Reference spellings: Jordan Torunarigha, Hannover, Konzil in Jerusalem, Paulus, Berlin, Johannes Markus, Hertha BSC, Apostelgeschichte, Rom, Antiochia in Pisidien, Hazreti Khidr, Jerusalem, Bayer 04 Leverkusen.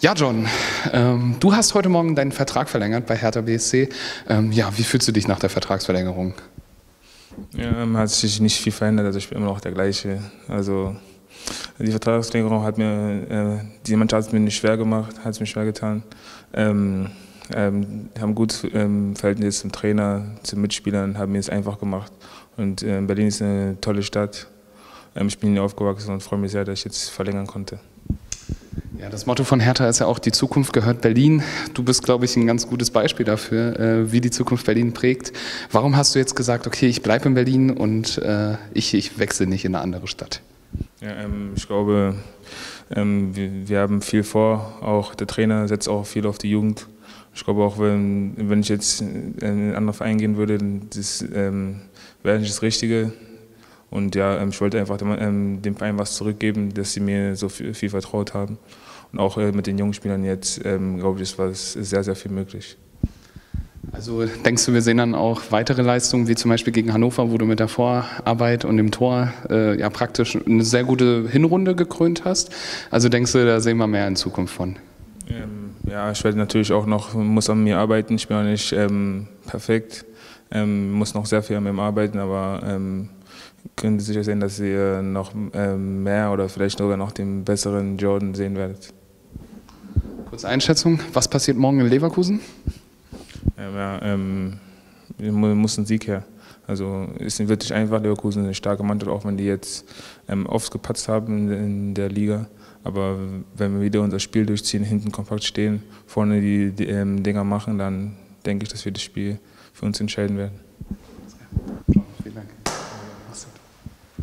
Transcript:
Ja, John, du hast heute Morgen deinen Vertrag verlängert bei Hertha BSC. Ja, wie fühlst du dich nach der Vertragsverlängerung? Ja, hat sich nicht viel verändert, also ich bin immer noch der gleiche. Also die Vertragsverlängerung hat mir, die Mannschaft hat es mir nicht schwer gemacht, hat es mir schwer getan. Haben gutes Verhältnis zum Trainer, zu den Mitspielern, haben mir es einfach gemacht. Und Berlin ist eine tolle Stadt. Ich bin hier aufgewachsen und freue mich sehr, dass ich jetzt verlängern konnte. Ja, das Motto von Hertha ist ja auch, die Zukunft gehört Berlin. Du bist, glaube ich, ein ganz gutes Beispiel dafür, wie die Zukunft Berlin prägt. Warum hast du jetzt gesagt, okay, ich bleibe in Berlin und ich wechsle nicht in eine andere Stadt? Ja, ich glaube, wir haben viel vor. Auch der Trainer setzt auch viel auf die Jugend. Ich glaube auch, wenn ich jetzt in einen anderen Verein gehen würde, das wäre nicht das Richtige. Und ja, ich wollte einfach dem Verein was zurückgeben, dass sie mir so viel vertraut haben. Und auch mit den jungen Spielern jetzt, glaube ich, ist sehr, sehr viel möglich. Also denkst du, wir sehen dann auch weitere Leistungen, wie zum Beispiel gegen Hannover, wo du mit der Vorarbeit und dem Tor ja praktisch eine sehr gute Hinrunde gekrönt hast. Also denkst du, da sehen wir mehr in Zukunft von? Ja, ich werde natürlich auch noch, muss an mir arbeiten. Ich bin auch nicht perfekt, muss noch sehr viel an mir arbeiten, aber könnt ihr sicher sehen, dass ihr noch mehr oder vielleicht sogar noch den besseren Jordan sehen werdet. Kurze Einschätzung, was passiert morgen in Leverkusen? Wir müssen Sieg her. Also es wird nicht einfach, Leverkusen ist eine starke Mannschaft, auch wenn die jetzt oft gepatzt haben in der Liga. Aber wenn wir wieder unser Spiel durchziehen, hinten kompakt stehen, vorne die Dinger machen, dann denke ich, dass wir das Spiel für uns entscheiden werden.